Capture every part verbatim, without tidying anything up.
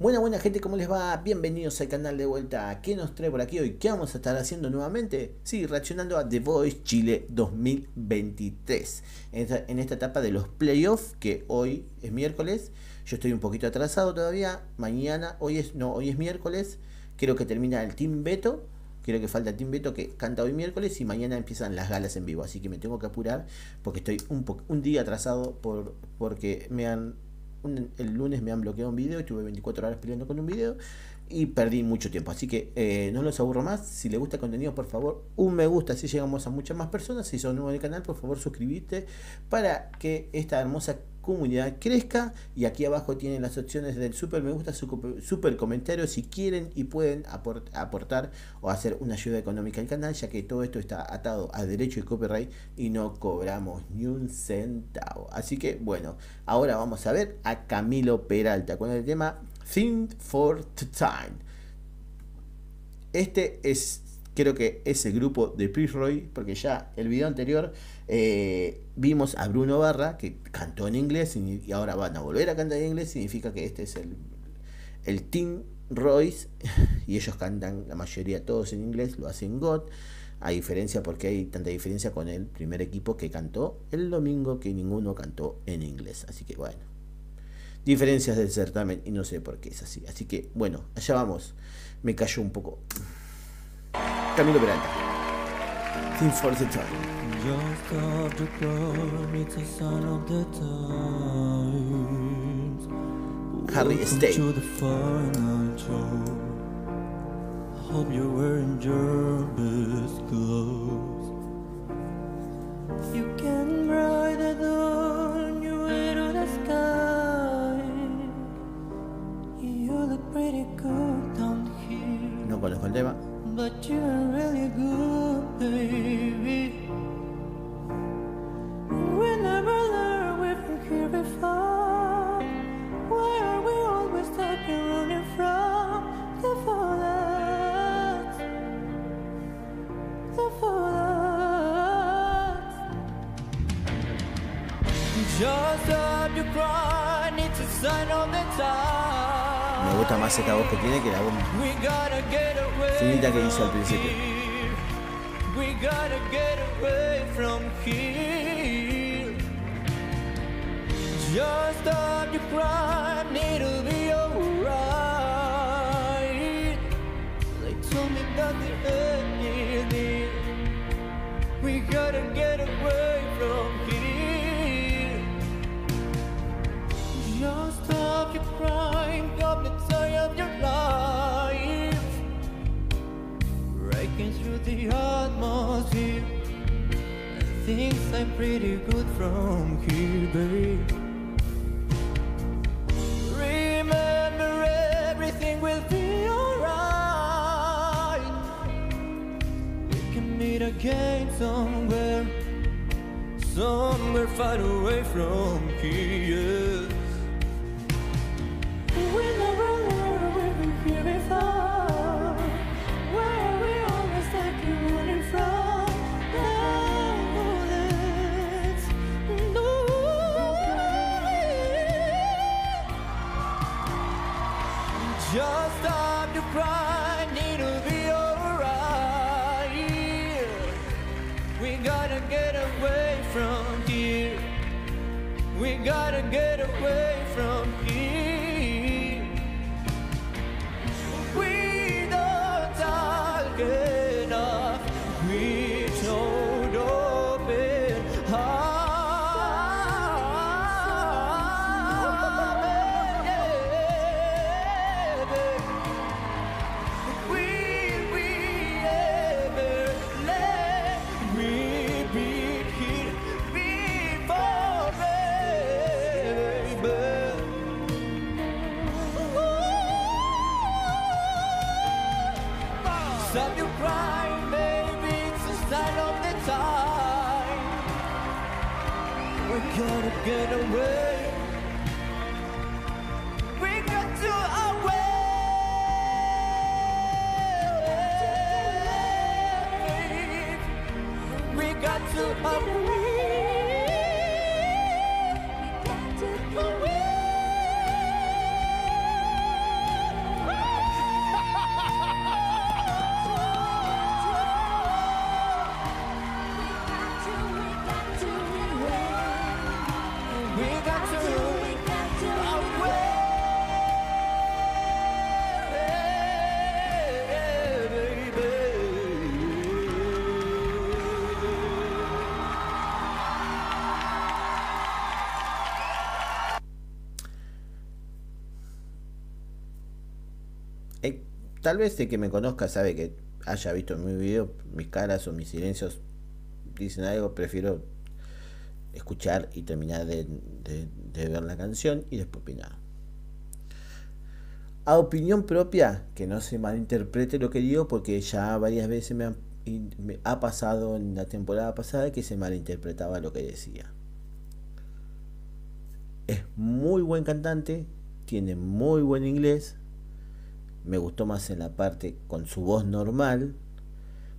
Buena, buena gente, ¿cómo les va? Bienvenidos al canal de vuelta. ¿Qué nos trae por aquí hoy? ¿Qué vamos a estar haciendo nuevamente? Sí, reaccionando a The Voice Chile dos mil veintitrés. En esta, en esta etapa de los playoffs, que hoy es miércoles. Yo estoy un poquito atrasado todavía. Mañana, hoy es, no, hoy es miércoles. Creo que termina el Team Beto. Creo que falta el Team Beto, que canta hoy miércoles, y mañana empiezan las galas en vivo. Así que me tengo que apurar porque estoy un, un día atrasado por, porque me han... Un, el lunes me han bloqueado un video, estuve veinticuatro horas peleando con un video y perdí mucho tiempo, así que eh, no los aburro más. Si les gusta el contenido, por favor, un me gusta, así llegamos a muchas más personas. Si son nuevos en el canal, por favor suscribirte para que esta hermosa comunidad crezca, y aquí abajo tienen las opciones del super me gusta, super, super comentario si quieren y pueden aport, aportar o hacer una ayuda económica al canal, ya que todo esto está atado a derecho y copyright y no cobramos ni un centavo. Así que bueno, ahora vamos a ver a Camilo Peralta con el tema Think for Time. Este es, creo que es el grupo de Team Royce, porque ya el video anterior eh, vimos a Bruno Barra, que cantó en inglés, y, y ahora van a volver a cantar en inglés. Significa que este es el, el Team Royce, y ellos cantan la mayoría todos en inglés, lo hacen God, a diferencia, porque hay tanta diferencia con el primer equipo que cantó el domingo, que ninguno cantó en inglés. Así que bueno, diferencias del certamen, y no sé por qué es así. Así que bueno, allá vamos. Me cayó un poco Camilo Peralta, Think for the Time. Just got the glory, it's a sign of the times. Harry Estate. To the final show. Hope you're wearing your best clothes. You can ride it on your way to the sky. You look pretty good down here. No conozco el tema. But you're really good, baby. We never learn, we've been here before. Why are we always stuck and running from the fallouts? The fallouts. Just up your grind, it's a sign of the time. Me gusta más esta voz que tiene que la bomba finita que hizo al principio. The atmosphere, and things I'm pretty good from here, babe. Remember, everything will be alright. We can meet again somewhere, somewhere far away from here. We never learn, we've been here before. Just stop the cry, it'll be alright. We gotta get away from here. We gotta get away from here. We don't talk enough. We don't open up. Stop your crying, baby, it's the sign of the time. We gotta get away. We got to away. We got to away. We got to away. eh, tal vez el que me conozca sabe que haya visto mi video, mis caras o mis silencios dicen algo. Prefiero escuchar y terminar de, de, de ver la canción y después opinar. A opinión propia, que no se malinterprete lo que digo, porque ya varias veces me ha, me ha pasado en la temporada pasada que se malinterpretaba lo que decía. Es muy buen cantante, tiene muy buen inglés. Me gustó más en la parte con su voz normal.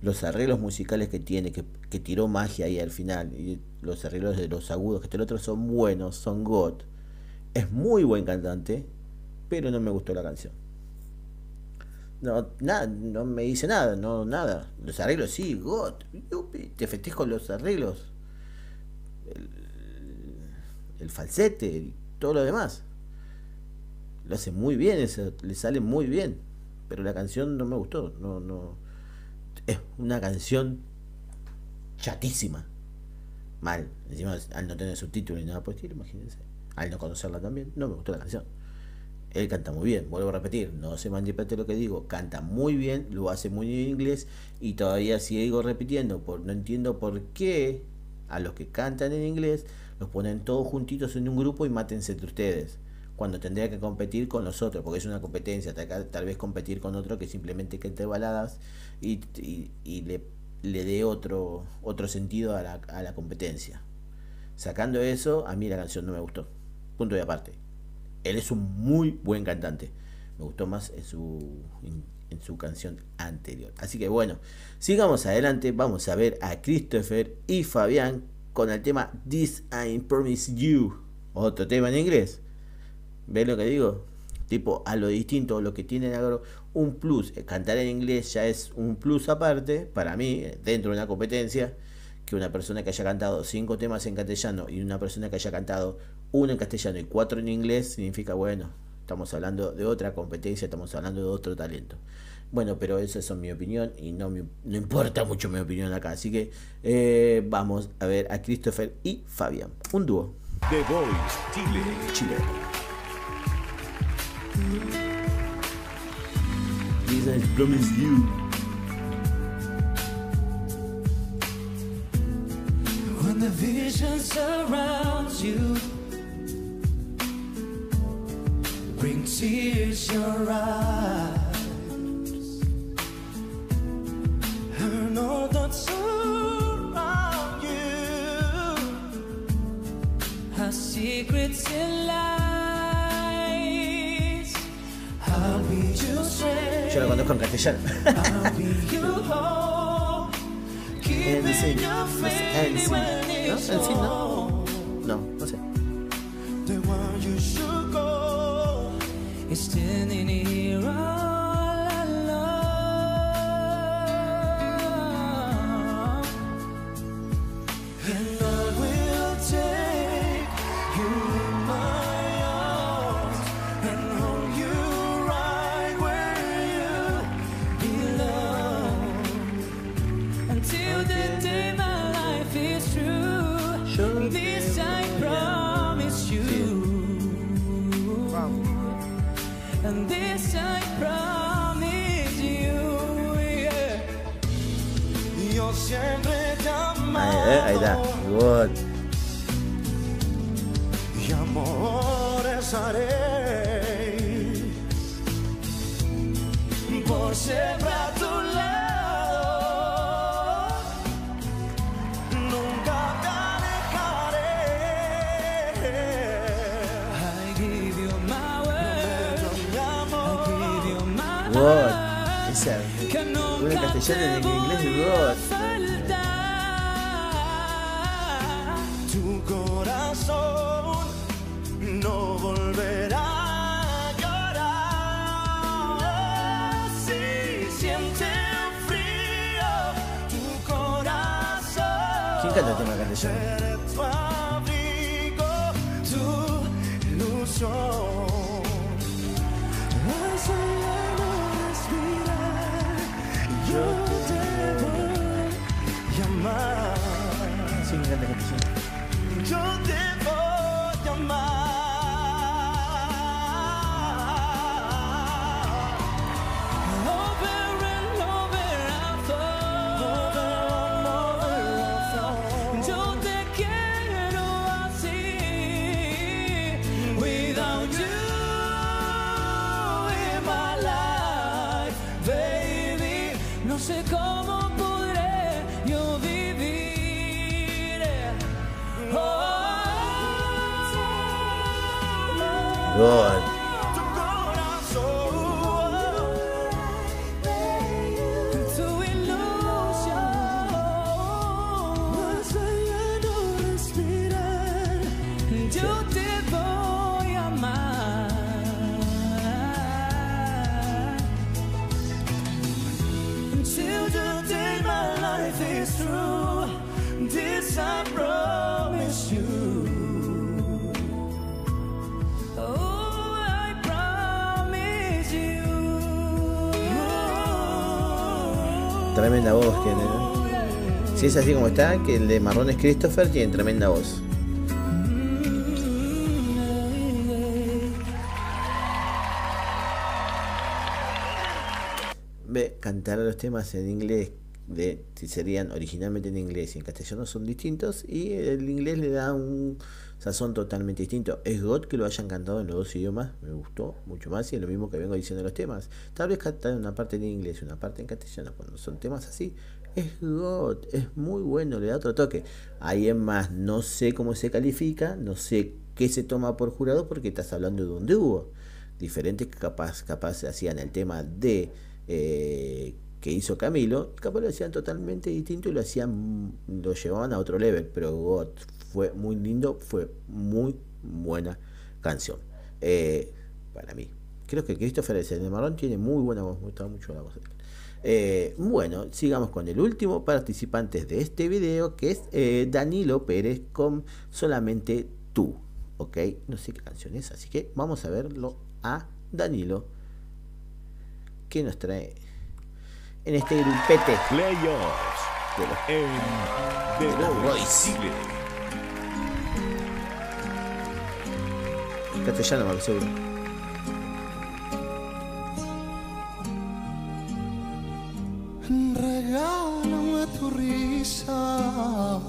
Los arreglos musicales que tiene, que, que tiró magia ahí al final. Y los arreglos de los agudos, que este y el otro, son buenos, son God. Es muy buen cantante, pero no me gustó la canción. No, nada, no me dice nada, no, nada. Los arreglos sí, God. Te festejo los arreglos. El, el falsete y todo lo demás. Lo hace muy bien, eso, le sale muy bien. Pero la canción no me gustó. No, no. Es una canción chatísima. Mal. Encima, al no tener subtítulos ni nada por el estilo, imagínense. Al no conocerla también, no me gustó la canción. Él canta muy bien, vuelvo a repetir, no se malinterprete lo que digo. Canta muy bien, lo hace muy bien en inglés. Y todavía sigo repitiendo, por, no entiendo por qué a los que cantan en inglés los ponen todos juntitos en un grupo y mátense entre ustedes, cuando tendría que competir con los otros, porque es una competencia. Tal vez competir con otro que simplemente cante baladas y, y, y le, le dé otro otro sentido a la, a la competencia. Sacando eso, a mí la canción no me gustó, punto y aparte. Él es un muy buen cantante, me gustó más en su, en, en su canción anterior. Así que bueno, sigamos adelante. Vamos a ver a Christopher y Fabián con el tema This I Promise You, otro tema en inglés. ¿Ves lo que digo? Tipo, a lo distinto, lo que tienen agro, un plus. Cantar en inglés ya es un plus aparte, para mí, dentro de una competencia, que una persona que haya cantado cinco temas en castellano y una persona que haya cantado uno en castellano y cuatro en inglés, significa, bueno, estamos hablando de otra competencia, estamos hablando de otro talento. Bueno, pero esa es mi opinión y no, me, no importa mucho mi opinión acá. Así que eh, vamos a ver a Christopher y Fabián, un dúo. The Boys Chile. Chile. This I promise you. When the vision surrounds you, bring tears to your eyes. And all that surround you has secrets in life. Yo lo conozco en castellano. En sí, no sé, en sí, ¿no? En sí, no. No, no sé. Ahí está. Good. Y amores haré por siempre a tu lado. Nunca te alejaré. I give you my word. God. Esa. Una castellana en inglés y God. Canta el tema castellano. Sí, me encanta castellano. Yo te voy a amar. sé cómo podré yo vivir. Oh, God. Tremenda voz tiene, ¿no? Si es así como está, que el de marrón es Christopher, tiene tremenda voz. Ve, cantar los temas en inglés, de, si serían originalmente en inglés y en castellano son distintos, y el inglés le da un sazón totalmente distinto. Es God que lo hayan cantado en los dos idiomas, me gustó mucho más, y es lo mismo que vengo diciendo en los temas. Tal vez cantar una parte en inglés y una parte en castellano, cuando son temas así, es God, es muy bueno, le da otro toque. Ahí es más, no sé cómo se califica, no sé qué se toma por jurado, porque estás hablando de donde hubo diferentes que capaz, capaz hacían el tema de eh, que hizo Camilo, capaz lo hacían totalmente distinto y lo hacían, lo llevaban a otro level, pero God fue muy lindo, fue muy buena canción. Eh, para mí, creo que Christopher es el de marrón, tiene muy buena voz, me gusta mucho la voz. Eh, bueno, sigamos con el último participante de este video, que es eh, Danilo Pérez con Solamente Tú, ok, no sé qué canción es, así que vamos a verlo a Danilo, que nos trae en este grupete de los The Voice Chile. Castellano, mal seguro. Regálame tu risa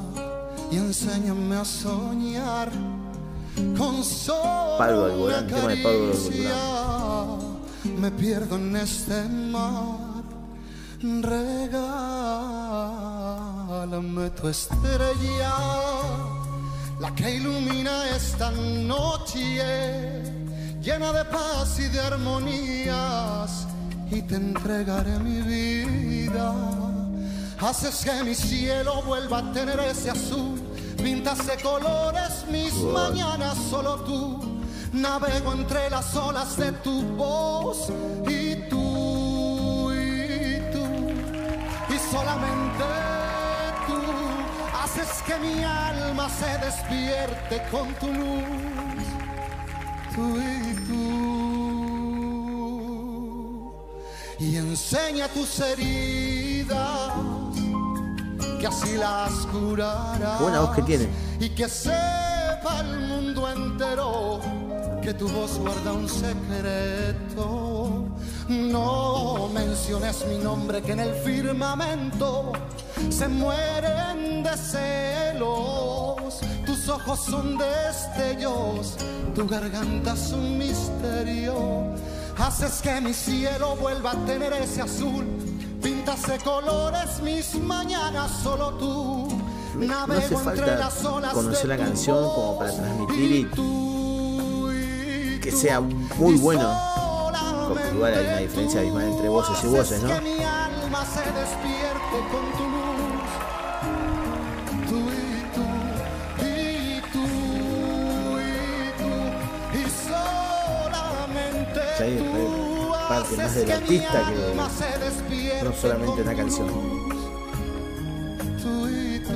y enséñame a soñar con solo Pablo Alborán, tema de Pablo Alborán. Me pierdo en este mar. Regálame tu estrella, la que ilumina esta noche llena de paz y de armonías, y te entregaré mi vida. Haces que mi cielo vuelva a tener ese azul, pintas de colores mis mañanas. Solo tú, navego entre las olas de tu voz, y tú solamente tú haces que mi alma se despierte con tu luz, tú y tú. Y enseña tus heridas, que así las curarás. Buena voz que tiene. Y que sepa el mundo entero que tu voz guarda un secreto. No menciones mi nombre, que en el firmamento se mueren de celos. Tus ojos son destellos, tu garganta es un misterio. Haces que mi cielo vuelva a tener ese azul, pintas de colores mis mañanas. Solo tú, navego entre las olas de tu voz. No hace falta conocer la canción como para transmitir y que sea muy bueno. Porque igual hay una diferencia abismal entre voces y voces, ¿no? Que mi alma se despierte con tu luz, tú y tú, y tú, y tú, y solamente tú. Sí, es parte más del artista que no solamente una canción. Tú y tú,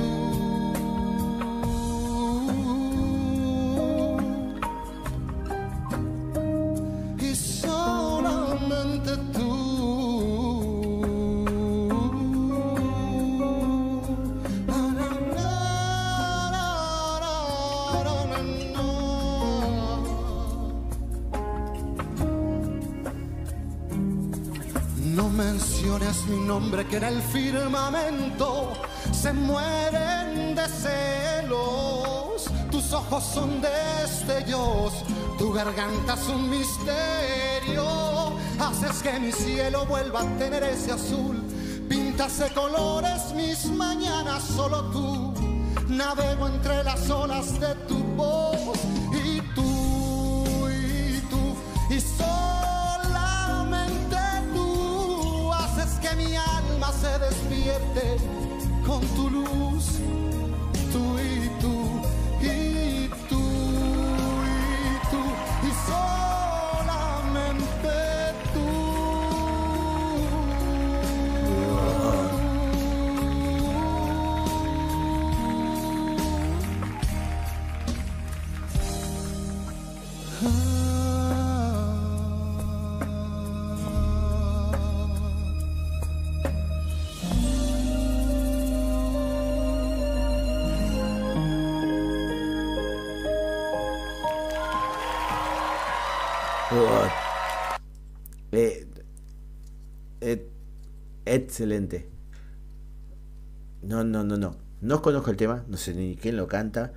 y solamente tú. No menciones mi nombre, que en el firmamento se mueren de celos. Tus ojos son destellos, tu garganta es un misterio. Haces que mi cielo vuelva a tener ese azul, Pintas de colores mis mañanas, solo tú. Navego entre las olas de tu voz. Y tú, y tú, y solamente tú haces que mi alma se despierte con tu luz. Tú y tú, y tú, y tú, y solamente tú. Eh, eh, excelente. No, no, no, no. No conozco el tema, no sé ni quién lo canta.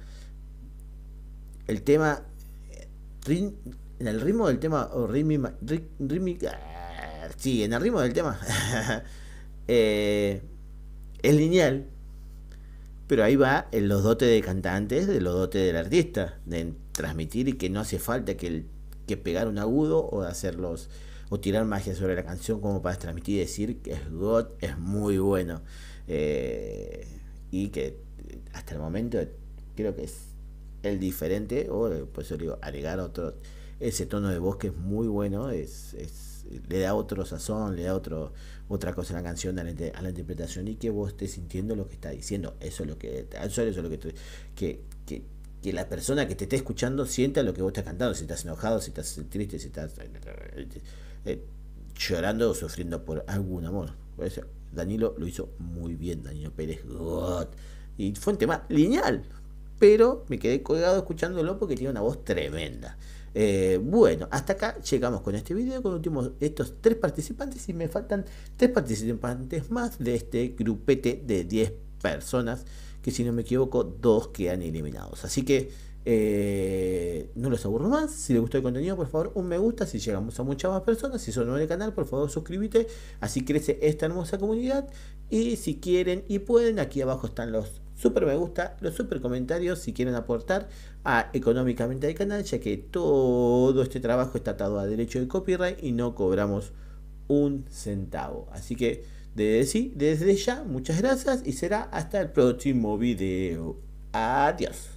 El tema, rin, en el ritmo del tema, o ritmo, sí, en el ritmo del tema, eh, es lineal, pero ahí va en los dotes de cantantes, de los dotes del artista, de transmitir y que no hace falta que el que pegar un agudo o hacerlos o tirar magia sobre la canción como para transmitir y decir que es God, es muy bueno, eh, y que hasta el momento creo que es el diferente, o pues yo digo agregar otro, ese tono de voz que es muy bueno, es, es le da otro sazón, le da otro otra cosa a la canción, a la, a la interpretación, y que vos estés sintiendo lo que está diciendo. Eso es lo que eso es lo que estoy, que, que que la persona que te esté escuchando sienta lo que vos estás cantando, si estás enojado, si estás triste, si estás eh, llorando o sufriendo por algún amor. Por eso Danilo lo hizo muy bien, Danilo Pérez, God. Y fue un tema lineal, pero me quedé colgado escuchándolo porque tiene una voz tremenda. Eh, bueno, hasta acá llegamos con este video, con últimos, estos tres participantes, y me faltan tres participantes más de este grupete de diez personas, que si no me equivoco, dos quedan eliminados. Así que eh, no los aburro más. Si les gustó el contenido, por favor, un me gusta. Si llegamos a muchas más personas, si son nuevos en el canal, por favor, suscríbete. Así crece esta hermosa comunidad. Y si quieren y pueden, aquí abajo están los super me gusta, los super comentarios, si quieren aportar a económicamente al canal, ya que todo este trabajo está atado a derecho de copyright y no cobramos un centavo. Así que Desde, sí, desde ya, muchas gracias y será hasta el próximo video. Adiós.